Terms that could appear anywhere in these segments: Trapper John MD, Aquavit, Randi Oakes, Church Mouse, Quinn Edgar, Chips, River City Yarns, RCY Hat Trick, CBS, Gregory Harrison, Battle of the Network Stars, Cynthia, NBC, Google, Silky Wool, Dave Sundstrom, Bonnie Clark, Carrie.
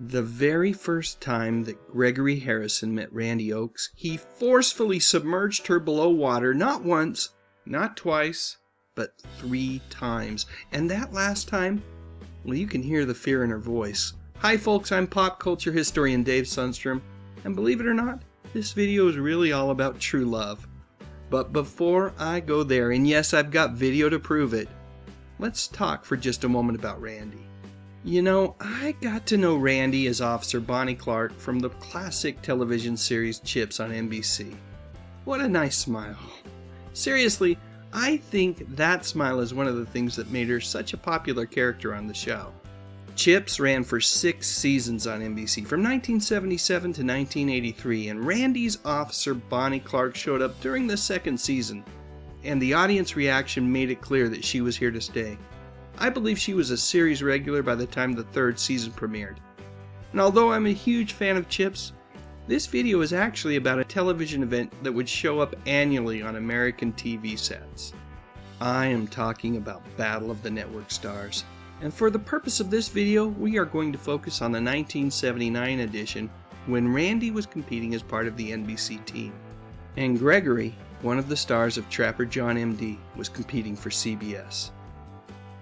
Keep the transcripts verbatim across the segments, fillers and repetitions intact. The very first time that Gregory Harrison met Randi Oakes, he forcefully submerged her below water, not once, not twice, but three times. And that last time, well, you can hear the fear in her voice. Hi folks, I'm pop culture historian Dave Sundstrom, and believe it or not, this video is really all about true love. But before I go there, and yes, I've got video to prove it, let's talk for just a moment about Randi. You know, I got to know Randi as Officer Bonnie Clark from the classic television series Chips on N B C. What a nice smile. Seriously, I think that smile is one of the things that made her such a popular character on the show. Chips ran for six seasons on N B C from nineteen seventy-seven to nineteen eighty-three, and Randi's Officer Bonnie Clark showed up during the second season, and the audience reaction made it clear that she was here to stay. I believe she was a series regular by the time the third season premiered. And although I'm a huge fan of Chips, this video is actually about a television event that would show up annually on American T V sets. I am talking about Battle of the Network Stars. And for the purpose of this video, we are going to focus on the nineteen seventy-nine edition when Randi was competing as part of the N B C team. And Gregory, one of the stars of Trapper John M D, was competing for C B S.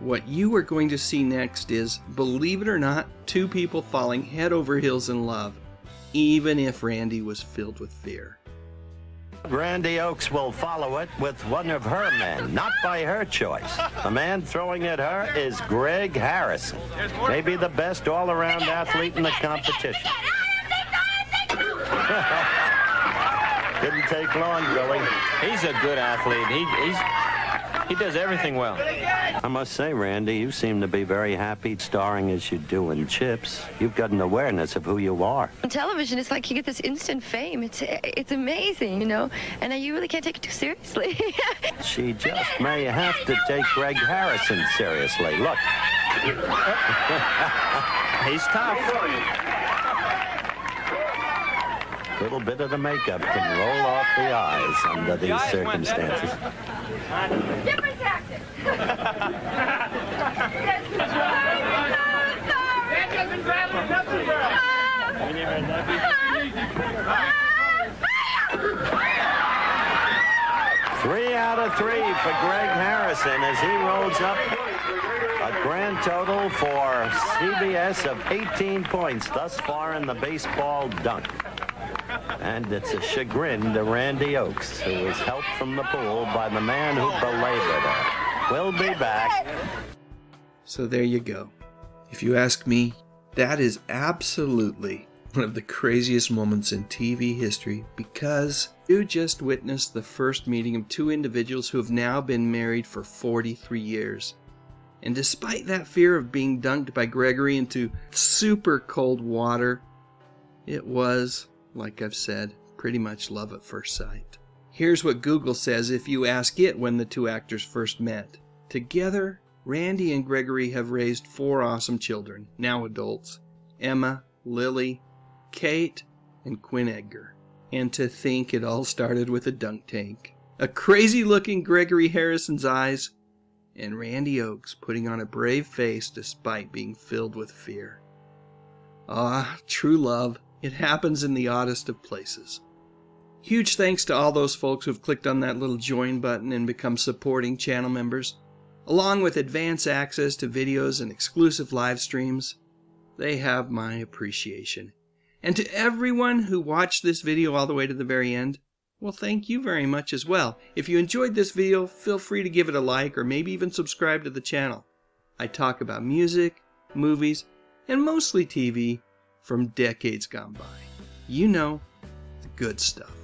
What you are going to see next is, believe it or not, two people falling head over heels in love, even if Randi was filled with fear. Randi Oakes will follow it with one of her men, not by her choice. The man throwing at her is Greg Harrison, maybe the best all-around athlete in the competition. Didn't take long, really. He's a good athlete. He, he's... He does everything well. I must say, Randi, you seem to be very happy starring as you do in Chips. You've got an awareness of who you are. On television, it's like you get this instant fame. It's it's amazing, you know, and you really can't take it too seriously. She just may have to take Greg Harrison seriously. Look. He's tough. A little bit of the makeup can roll off the eyes under these circumstances. Different tactics. Three out of three for Greg Harrison as he rolls up a grand total for C B S of eighteen points thus far in the baseball dunk. And it's a chagrin to Randi Oakes, who was helped from the pool by the man who belabored her. We'll be back. So there you go. If you ask me, that is absolutely one of the craziest moments in T V history, because you just witnessed the first meeting of two individuals who have now been married for forty-three years. And despite that fear of being dunked by Gregory into super cold water, it was, like I've said, pretty much love at first sight. Here's what Google says if you ask it when the two actors first met. Together, Randi and Gregory have raised four awesome children, now adults: Emma, Lily, Kate, and Quinn Edgar. And to think it all started with a dunk tank. A crazy look in Gregory Harrison's eyes, and Randi Oakes putting on a brave face despite being filled with fear. Ah, true love. It happens in the oddest of places. Huge thanks to all those folks who've clicked on that little join button and become supporting channel members, along with advance access to videos and exclusive live streams. They have my appreciation. And to everyone who watched this video all the way to the very end, well, thank you very much as well. If you enjoyed this video, feel free to give it a like or maybe even subscribe to the channel. I talk about music, movies, and mostly T V, from decades gone by. You know, the good stuff.